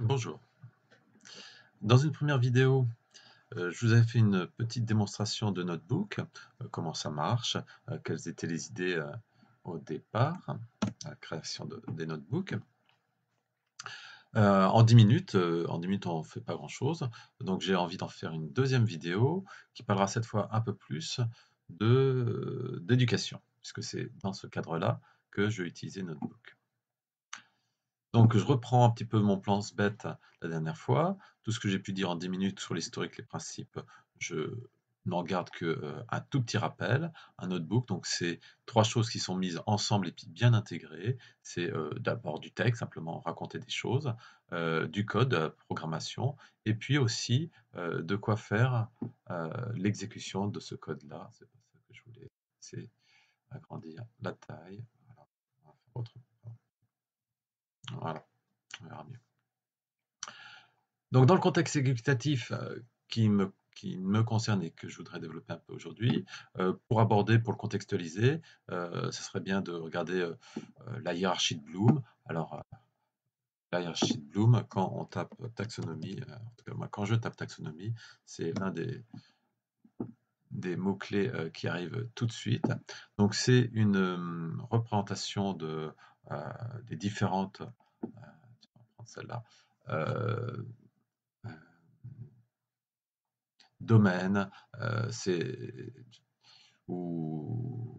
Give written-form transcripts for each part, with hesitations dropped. Bonjour. Dans une première vidéo, je vous avais fait une petite démonstration de NoteBook, comment ça marche, quelles étaient les idées au départ, la création des NoteBooks. En 10 minutes on ne fait pas grand chose, donc j'ai envie d'en faire une deuxième vidéo qui parlera cette fois un peu plus d'éducation, puisque c'est dans ce cadre-là que je vais utiliser NoteBook. Donc je reprends un petit peu mon plan bête la dernière fois. Tout ce que j'ai pu dire en 10 minutes sur l'historique, les principes, je n'en garde qu'un tout petit rappel. Un notebook, donc c'est trois choses qui sont mises ensemble et puis bien intégrées. C'est d'abord du texte, simplement raconter des choses, du code, programmation, et puis aussi de quoi faire l'exécution de ce code-là. C'est pour ça que je voulais essayer d'agrandir la taille. Voilà. On va faire autre chose. Voilà, on verra mieux. Donc dans le contexte exécutatif qui me concerne et que je voudrais développer un peu aujourd'hui, pour le contextualiser, ce serait bien de regarder la hiérarchie de Bloom. Alors, la hiérarchie de Bloom, quand on tape taxonomie, en tout cas moi quand je tape taxonomie, c'est l'un des mots-clés qui arrivent tout de suite. Donc c'est une représentation des différentes domaines ou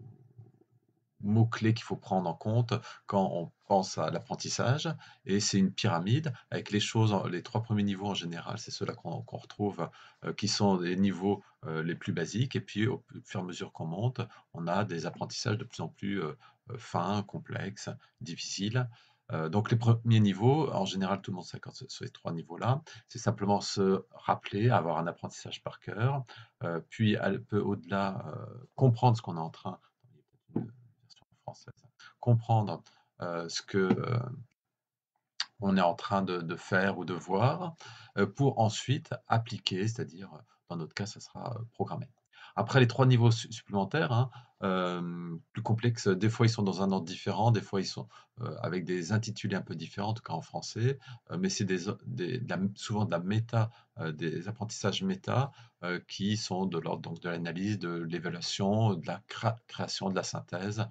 mots-clés qu'il faut prendre en compte quand on pense à l'apprentissage, et c'est une pyramide avec les choses, les trois premiers niveaux en général, c'est ceux-là qu'on retrouve qui sont les niveaux les plus basiques, et puis au fur et à mesure qu'on monte, on a des apprentissages de plus en plus fins, complexes, difficiles. Donc les premiers niveaux, en général tout le monde s'accorde sur ces trois niveaux-là, c'est simplement se rappeler, avoir un apprentissage par cœur, puis elle peut au-delà comprendre ce qu'on est en train, comprendre ce que on est en train de faire ou de voir, pour ensuite appliquer, c'est-à-dire dans notre cas ça sera programmé. Après les trois niveaux supplémentaires, hein, plus complexes, des fois ils sont dans un ordre différent, des fois ils sont avec des intitulés un peu différents, en tout cas en français, mais c'est souvent de la méta, des apprentissages méta qui sont de l'ordre de l'analyse, de l'évaluation, de la création, de la synthèse,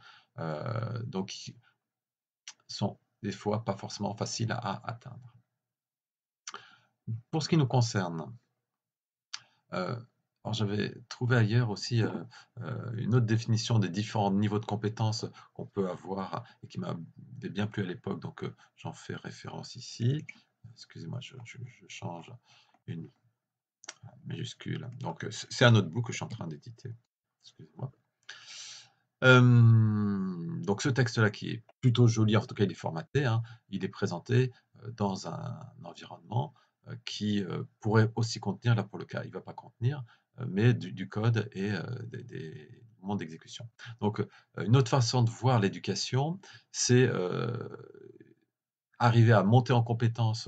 donc qui sont des fois pas forcément faciles à atteindre. Pour ce qui nous concerne, alors j'avais trouvé ailleurs aussi une autre définition des différents niveaux de compétences qu'on peut avoir et qui m'avait bien plu à l'époque, donc j'en fais référence ici. Excusez-moi, je change une majuscule. Donc c'est un notebook que je suis en train d'éditer. Excusez-moi. Donc ce texte-là qui est plutôt joli, en tout cas il est formaté, hein, il est présenté dans un environnement qui pourrait aussi contenir, là pour le cas il ne va pas contenir, mais du code et des moments d'exécution. Donc une autre façon de voir l'éducation, c'est arriver à monter en compétence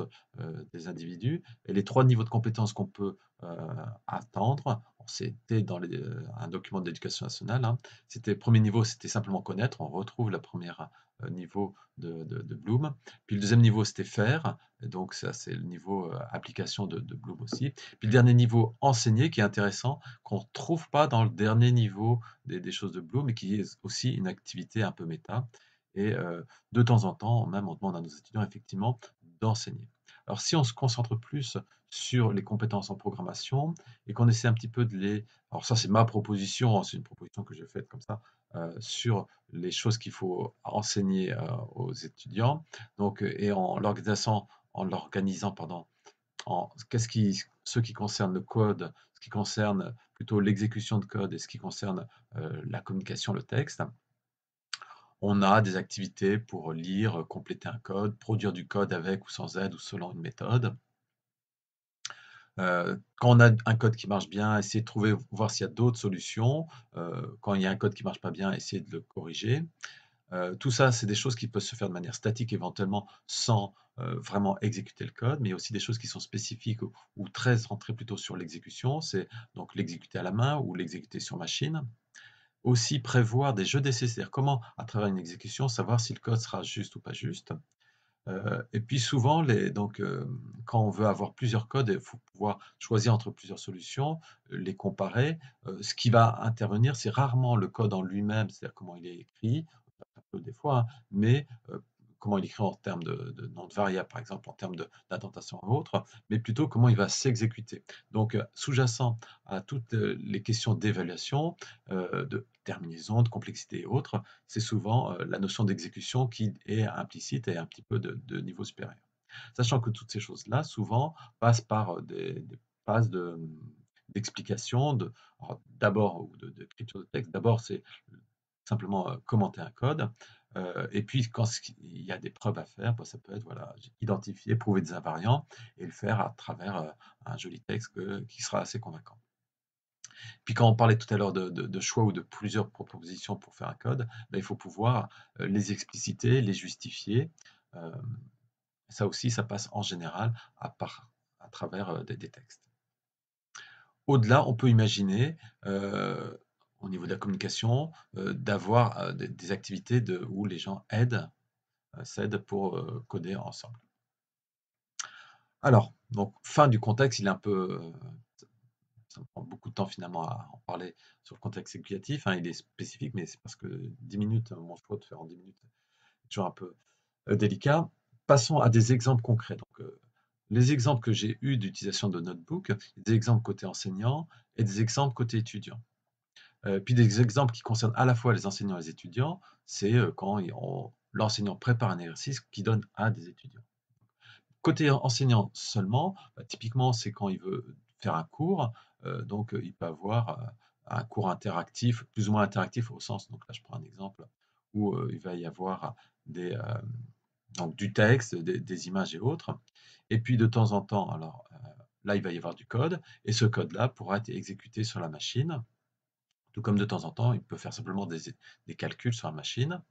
des individus, et les trois niveaux de compétences qu'on peut attendre, c'était dans un document de l'éducation nationale, hein, c'était premier niveau, c'était simplement connaître, on retrouve le premier niveau de Bloom, puis le deuxième niveau c'était faire, donc ça c'est le niveau application de Bloom aussi, puis le dernier niveau enseigner qui est intéressant, qu'on ne retrouve pas dans le dernier niveau des choses de Bloom, mais qui est aussi une activité un peu méta, et de temps en temps même on demande à nos étudiants effectivement d'enseigner. Alors si on se concentre plus sur les compétences en programmation et qu'on essaie un petit peu de les... Alors ça c'est ma proposition, c'est une proposition que j'ai faite comme ça, sur les choses qu'il faut enseigner aux étudiants. Donc, et en l'organisant, en ce qui concerne le code, ce qui concerne plutôt l'exécution de code et ce qui concerne la communication, le texte. On a des activités pour lire, compléter un code, produire du code avec ou sans aide ou selon une méthode. Quand on a un code qui marche bien, essayer de trouver, voir s'il y a d'autres solutions. Quand il y a un code qui ne marche pas bien, essayer de le corriger. Tout ça, c'est des choses qui peuvent se faire de manière statique, éventuellement sans vraiment exécuter le code, mais aussi des choses qui sont spécifiques ou très rentrées plutôt sur l'exécution. C'est donc l'exécuter à la main ou l'exécuter sur machine. Aussi prévoir des jeux d'essais, c'est-à-dire comment, à travers une exécution, savoir si le code sera juste ou pas juste. Et puis souvent, quand on veut avoir plusieurs codes, il faut pouvoir choisir entre plusieurs solutions, les comparer. Ce qui va intervenir, c'est rarement le code en lui-même, c'est-à-dire comment il est écrit, un peu des fois, hein, mais comment il est écrit en termes de nom de variable, par exemple, en termes d'indentation ou autre, mais plutôt comment il va s'exécuter. Donc, sous-jacent à toutes les questions d'évaluation, de terminaison, de complexité et autres, c'est souvent la notion d'exécution qui est implicite et un petit peu de niveau supérieur. Sachant que toutes ces choses-là, souvent, passent par des passes d'explication, d'abord, ou d'écriture de texte. D'abord, c'est simplement commenter un code. Et puis, quand il y a des preuves à faire, ça peut être voilà, identifier, prouver des invariants et le faire à travers un joli texte qui sera assez convaincant. Puis, quand on parlait tout à l'heure de choix ou de plusieurs propositions pour faire un code, il faut pouvoir les expliciter, les justifier. Ça aussi, ça passe en général à travers des textes. Au-delà, on peut imaginer... au niveau de la communication, d'avoir des activités où les gens s'aident pour coder ensemble. Alors, donc, fin du contexte, il est un peu... ça prend beaucoup de temps finalement à en parler sur le contexte explicatif, hein, il est spécifique, mais c'est parce que 10 minutes, mon choix de faire en 10 minutes, c'est toujours un peu délicat. Passons à des exemples concrets. Donc, les exemples que j'ai eus d'utilisation de NoteBook, des exemples côté enseignant et des exemples côté étudiant. Puis des exemples qui concernent à la fois les enseignants et les étudiants, c'est quand l'enseignant prépare un exercice qu'il donne à des étudiants. Côté enseignant seulement, typiquement c'est quand il veut faire un cours, donc il peut avoir un cours interactif, plus ou moins interactif au sens, donc là je prends un exemple, où il va y avoir du texte, des images et autres, et puis de temps en temps, alors là il va y avoir du code, et ce code-là pourra être exécuté sur la machine. Tout comme de temps en temps, il peut faire simplement des calculs sur la machine.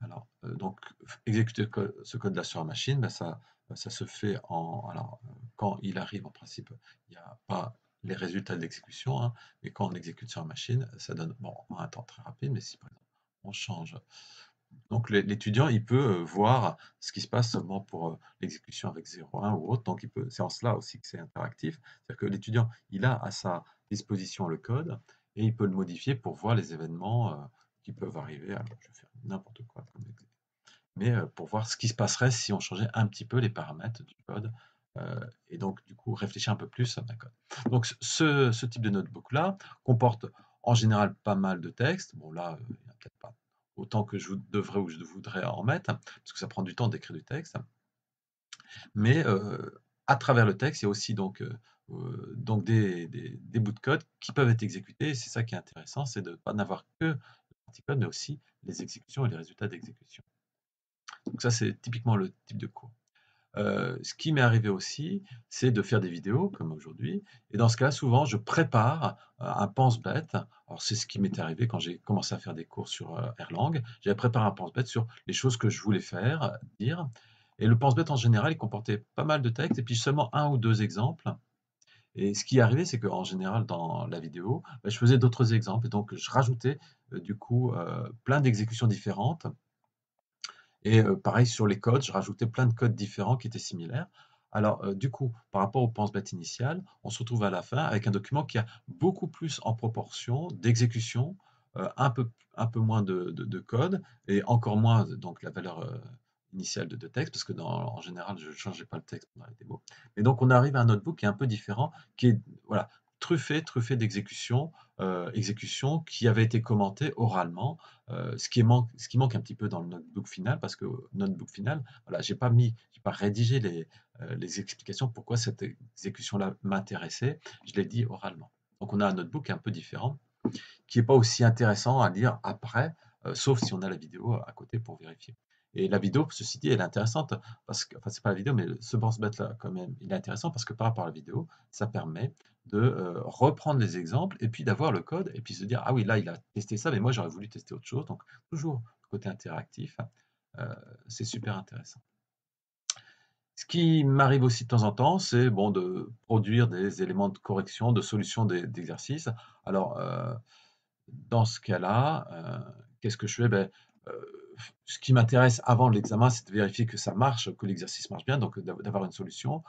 Alors, donc, exécuter ce code-là sur la machine, ça se fait en... Alors, quand il arrive, en principe, il n'y a pas les résultats de l'exécution, hein, mais quand on exécute sur la machine, ça donne un temps très rapide, mais si, par exemple, on change... Donc, l'étudiant, il peut voir ce qui se passe seulement pour l'exécution avec 0,1 ou autre. Donc, c'est en cela aussi que c'est interactif. C'est-à-dire que l'étudiant, il a à sa disposition le code, et il peut le modifier pour voir les événements qui peuvent arriver. Alors, je vais faire n'importe quoi, mais pour voir ce qui se passerait si on changeait un petit peu les paramètres du code, et donc, du coup, réfléchir un peu plus à un code. Donc, ce type de notebook-là comporte en général pas mal de textes. Bon, là, il n'y en a peut-être pas autant que je devrais ou je voudrais en mettre, parce que ça prend du temps d'écrire du texte. Mais à travers le texte, il y a aussi donc... des bouts de code qui peuvent être exécutés. C'est ça qui est intéressant, c'est de ne pas n'avoir que le petit code, mais aussi les exécutions et les résultats d'exécution. Donc ça, c'est typiquement le type de cours. Ce qui m'est arrivé aussi, c'est de faire des vidéos, comme aujourd'hui. Et dans ce cas-là, souvent, je prépare un pense-bête. Alors, c'est ce qui m'est arrivé quand j'ai commencé à faire des cours sur Erlang. J'avais préparé un pense-bête sur les choses que je voulais faire, dire. Et le pense-bête, en général, il comportait pas mal de textes, et puis seulement un ou deux exemples. Et ce qui est arrivé, c'est qu'en général, dans la vidéo, je faisais d'autres exemples. Et donc, je rajoutais, du coup, plein d'exécutions différentes. Et pareil, sur les codes, je rajoutais plein de codes différents qui étaient similaires. Alors, du coup, par rapport au pense-bête initial, on se retrouve à la fin avec un document qui a beaucoup plus en proportion d'exécutions, un peu moins de code, et encore moins, donc, la valeur... initial de texte, parce que en général, je ne changeais pas le texte pendant les démos. Et donc, on arrive à un notebook qui est un peu différent, qui est voilà, truffé d'exécutions, qui avaient été commentées oralement, ce qui manque un petit peu dans le notebook final, parce que au notebook final, voilà, j'ai pas rédigé les explications pourquoi cette exécution-là m'intéressait, je l'ai dit oralement. Donc, on a un notebook un peu différent, qui n'est pas aussi intéressant à lire après, sauf si on a la vidéo à côté pour vérifier. Et la vidéo, ceci dit, elle est intéressante, parce que, enfin, c'est pas la vidéo, mais ce pense-bête-là, quand même, il est intéressant parce que par rapport à la vidéo, ça permet de reprendre les exemples et puis d'avoir le code et puis se dire, ah oui, là, il a testé ça, mais moi, j'aurais voulu tester autre chose. Donc, toujours le côté interactif, c'est super intéressant. Ce qui m'arrive aussi de temps en temps, c'est bon, de produire des éléments de correction, de solution d'exercices. Alors, dans ce cas-là, qu'est-ce que je fais? ce qui m'intéresse avant l'examen, c'est de vérifier que ça marche, que l'exercice marche bien, donc d'avoir une solution.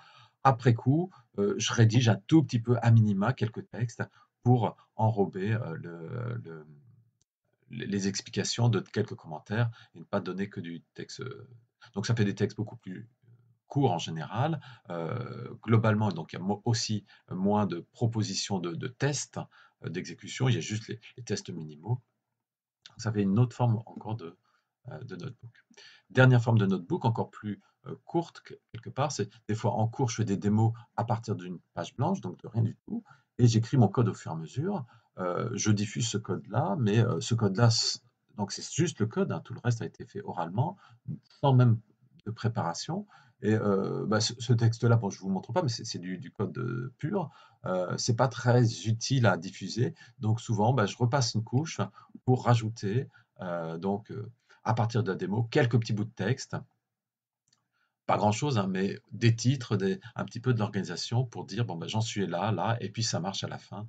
Après coup, je rédige un tout petit peu à minima quelques textes pour enrober les explications de quelques commentaires et ne pas donner que du texte. Donc ça fait des textes beaucoup plus courts en général. Globalement, donc, il y a aussi moins de propositions de tests d'exécution, il y a juste les tests minimaux. Donc ça fait une autre forme encore de notebook. Dernière forme de notebook, encore plus courte quelque part, c'est des fois en cours, je fais des démos à partir d'une page blanche, donc de rien du tout, et j'écris mon code au fur et à mesure. Je diffuse ce code-là, mais ce code-là, donc c'est juste le code, hein, tout le reste a été fait oralement, sans même de préparation. Et ce texte-là, bon, je ne vous montre pas, mais c'est du code pur. Ce n'est pas très utile à diffuser. Donc souvent, je repasse une couche pour rajouter, à partir de la démo, quelques petits bouts de texte. Pas grand-chose, hein, mais des titres, un petit peu de l'organisation pour dire, bon, j'en suis là, et puis ça marche à la fin.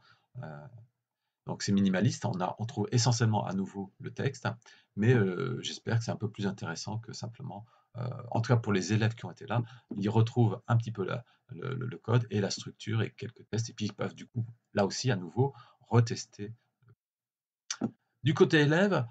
Donc c'est minimaliste, on trouve essentiellement à nouveau le texte, mais j'espère que c'est un peu plus intéressant que simplement... en tout cas pour les élèves qui ont été là, ils retrouvent un petit peu le code et la structure et quelques tests, et puis ils peuvent du coup, là aussi à nouveau, retester. Du côté élève,